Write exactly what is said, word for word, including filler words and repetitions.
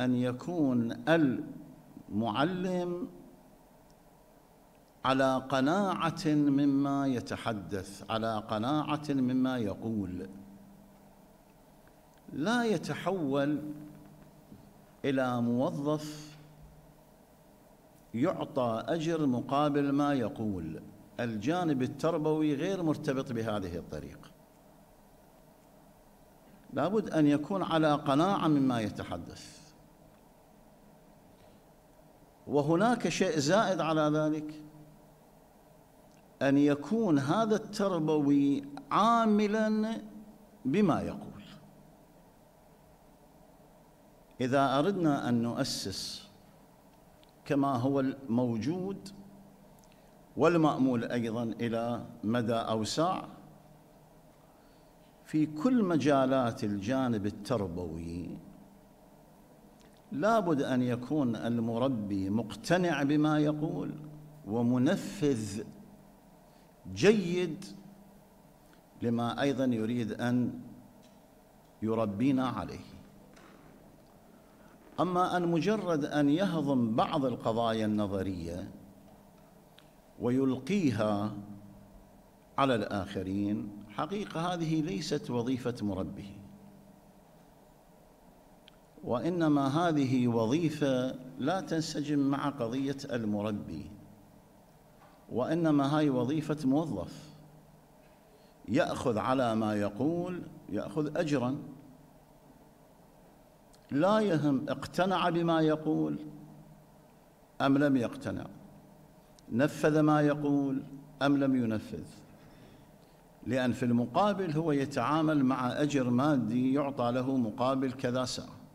أن يكون المعلم على قناعة مما يتحدث، على قناعة مما يقول، لا يتحول إلى موظف يعطى أجر مقابل ما يقول. الجانب التربوي غير مرتبط بهذه الطريقة، لابد أن يكون على قناعة مما يتحدث. وهناك شيء زائد على ذلك، أن يكون هذا التربوي عاملاً بما يقول. إذا أردنا أن نؤسس كما هو الموجود والمأمول أيضاً إلى مدى أوسع في كل مجالات الجانب التربوي، لابد أن يكون المربي مقتنع بما يقول ومنفذ جيد لما أيضاً يريد أن يربينا عليه. أما أن مجرد أن يهضم بعض القضايا النظرية ويلقيها على الآخرين، حقيقة هذه ليست وظيفة مربي، وإنما هذه وظيفة لا تنسجم مع قضية المربي، وإنما هي وظيفة موظف يأخذ على ما يقول، يأخذ أجراً، لا يهم اقتنع بما يقول أم لم يقتنع، نفذ ما يقول أم لم ينفذ، لأن في المقابل هو يتعامل مع أجر مادي يعطى له مقابل كذا ساعة.